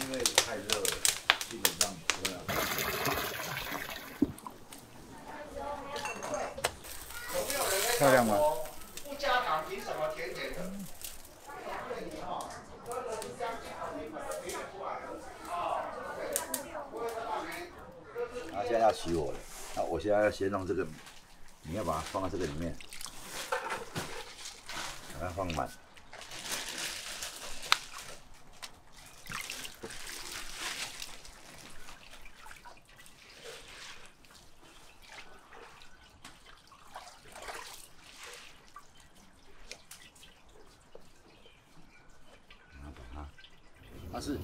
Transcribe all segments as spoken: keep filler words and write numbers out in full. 因为太热了，基本上不会要。漂亮吗？不加糖凭什么甜甜的？啊，现在要起火了。啊，我现在要先弄这个，你要把它放到这个里面，把它放满。 它是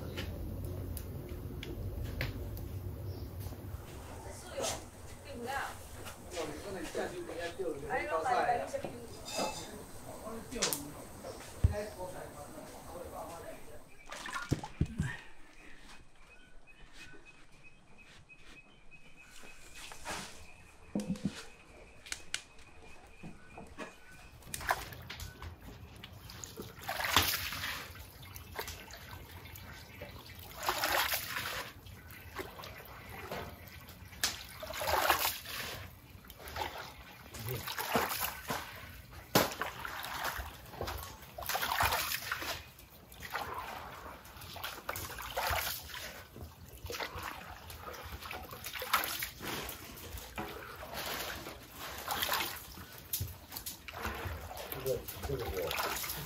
这个我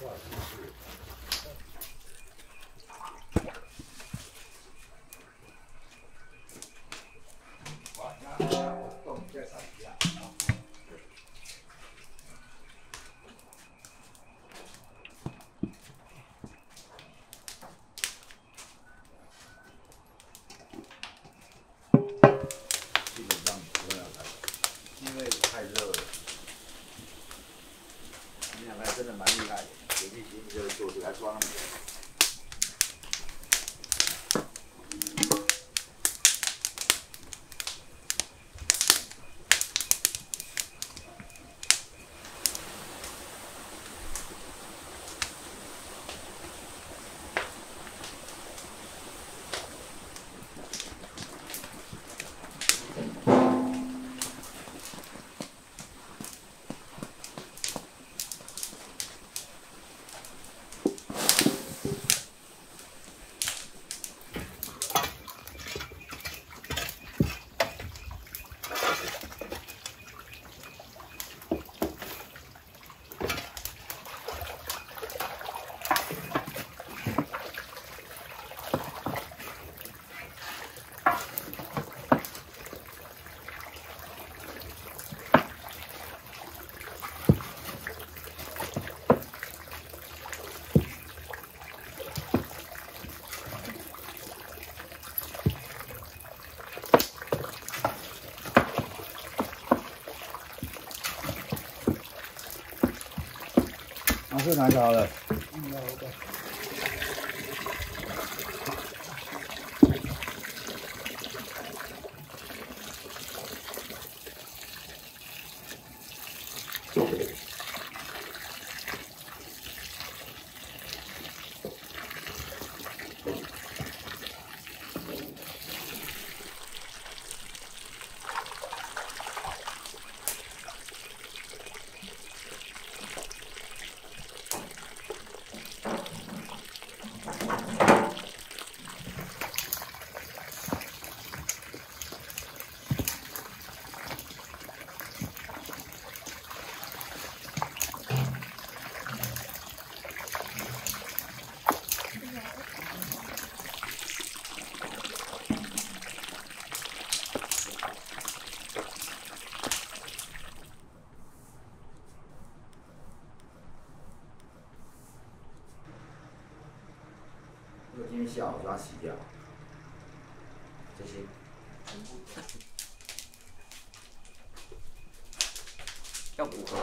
画进去。哇，那我动一下，闪一下啊！基本上不会让它，因为太热了。 你们两个真的蛮厉害的，有力气就做出来装。啊，这拿就好了。嗯，好的。今天下午把它洗掉，这些全部要补回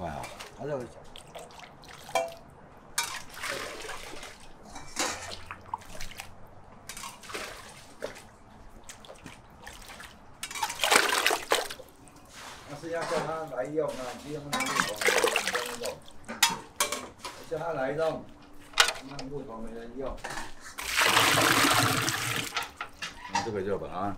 快啊！还有。 叫他来用啊，不用弄不同的人用。叫他来弄，弄不同的人用。那这个就把它。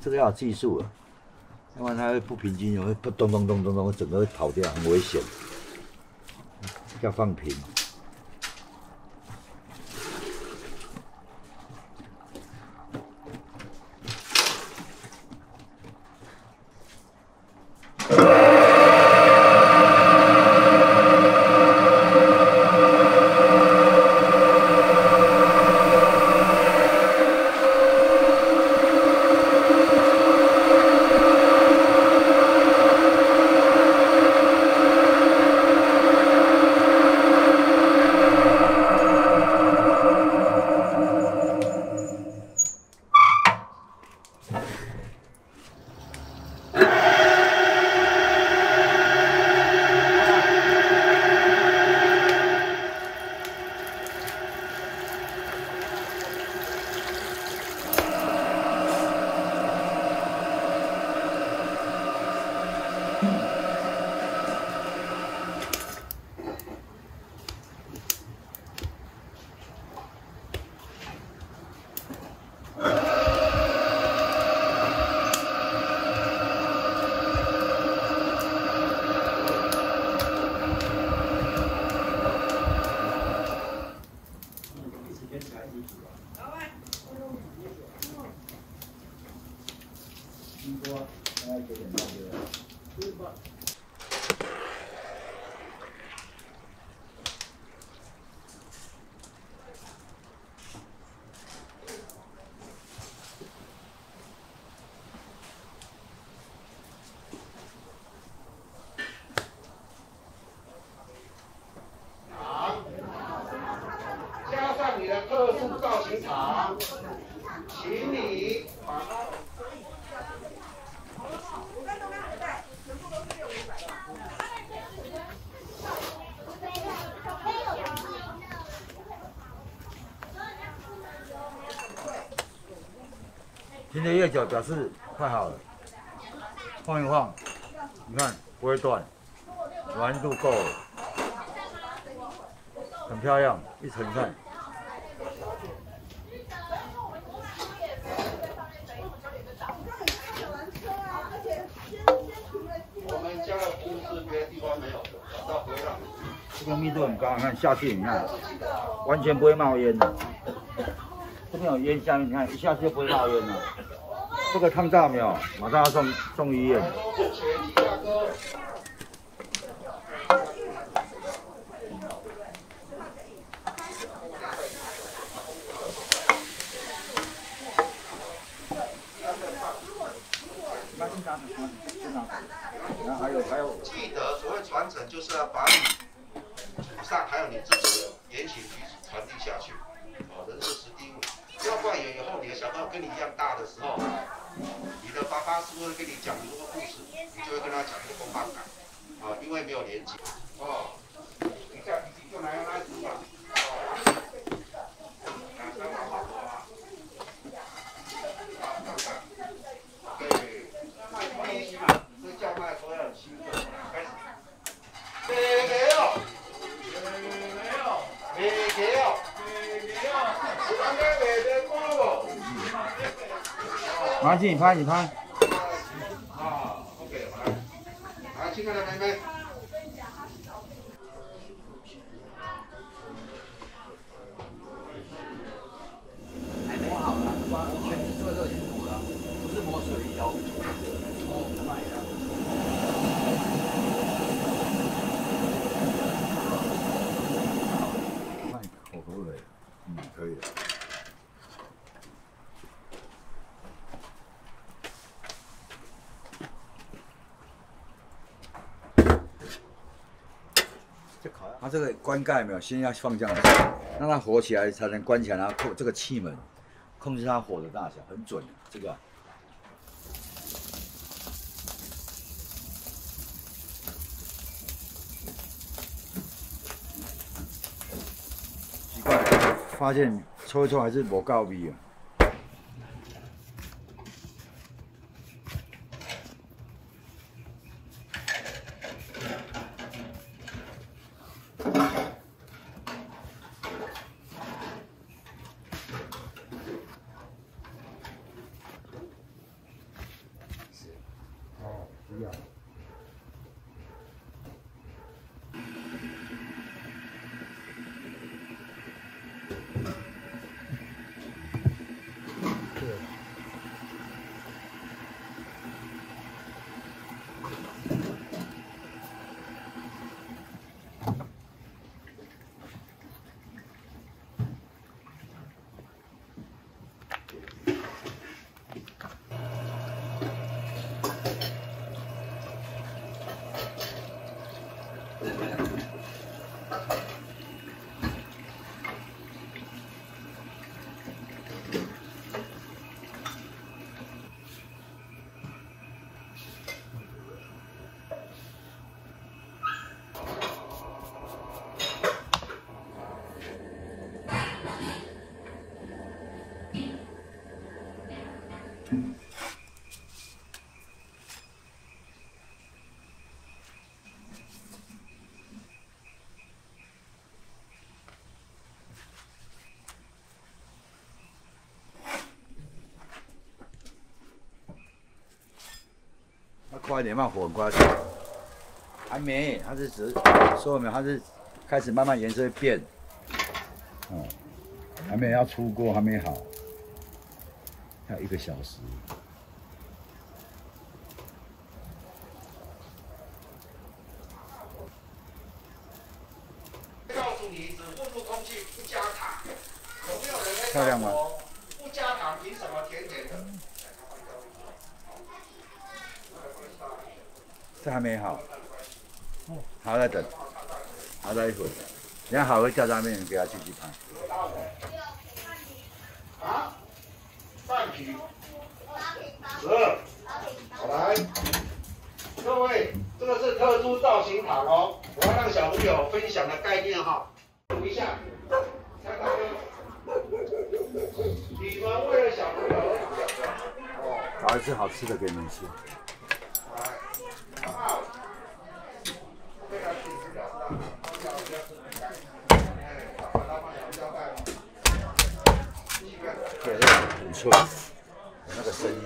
这个要有技术啊，要不然它会不平均，会不咚咚咚咚咚，整个会跑掉，很危险。要放平。今天越久表示快好了，晃一晃，你看不会断，软度够了，很漂亮，一层一看。 这个密度很高，你看下去，你看完全不会冒烟的。这边有烟下面，你看一下去就不会冒烟了。这个烫到没有？马上要送送医院。然后还有还有，记得所谓传承就是要把你。 祖上还有你自己的言行举止传递下去，哦，人是识地物。要不然以后你的小朋友跟你一样大的时候，你的爸爸是不是跟你讲很多故事，你就会跟他讲一个公办感，啊、哦，因为没有连接。哦，你看，你就拿来拉住吧。哦，拿三把好多啊。好，看看。对，第一嘛，这叫卖所有新的，开始。对对对。 拿去你拍，你拍。啊 ，OK， 好了，拿去看看妹妹。还没好呢，把全部做都已经煮了，不是抹水油。哦，买的。就烤呀。它这个关盖没有，先要放这样子，让它火起来才能关起来，然后控这个气门，控制它火的大小很准的、啊、这个、啊。 发现抽一抽还是不够味啊！是，哦，不要。 快一点，慢火很快。还没，它是只说我们它是开始慢慢颜色变，嗯，还没要出锅，还没好，要一个小时。告诉你，只混入空气，不加糖。有没有人在？漂亮吗？不加糖，凭什么甜甜的？ 这还没好，还要再等，还要再一会儿，等下好了叫他们给他继续拍。啊，半瓶，十二，来，各位，这个是特殊造型糖哦，我要让小朋友分享的概念哈、哦，读一下，看到没有？你们为了小朋友哦，找一只好吃的给你们吃。 很脆，有那个声音。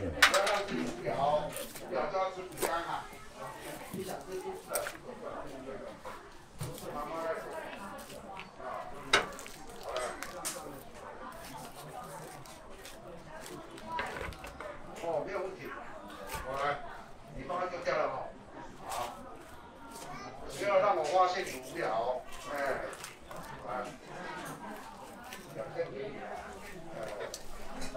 哦，没有问题。我来，你帮他丢掉了哈。好，不要让我发现你无聊。哎，来，两个给你。 这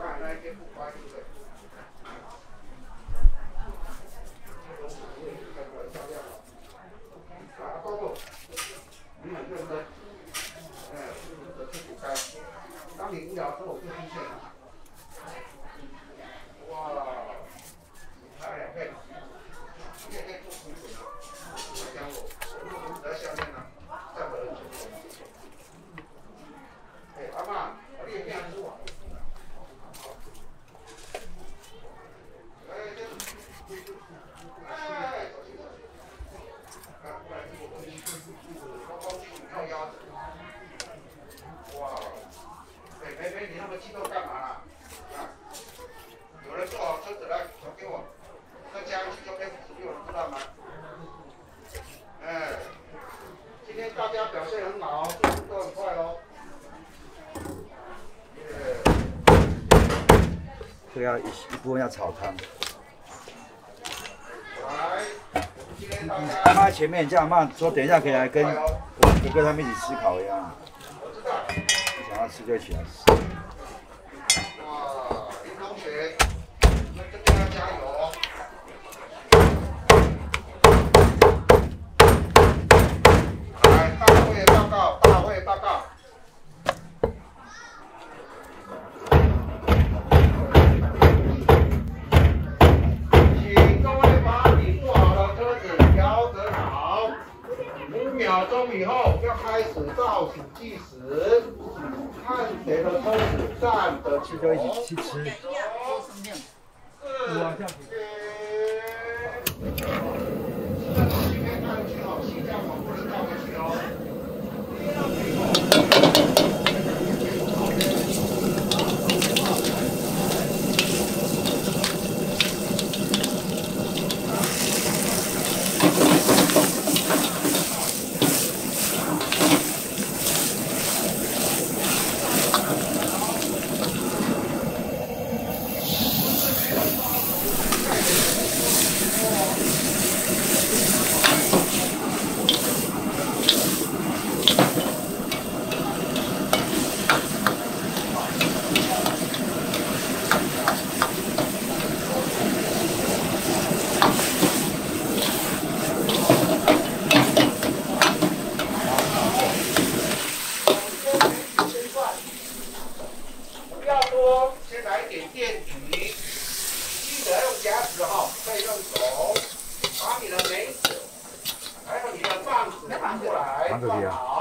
个要一一部分要炒汤。放在前面，这样慢说，等一下可以来跟我跟他们一起思考一样。想要吃就起来吃。哇，林同学，你们真的要加油哦！来，大秒钟以后要开始倒数计时，看谁的车子站得起来。七十，拿着的呀。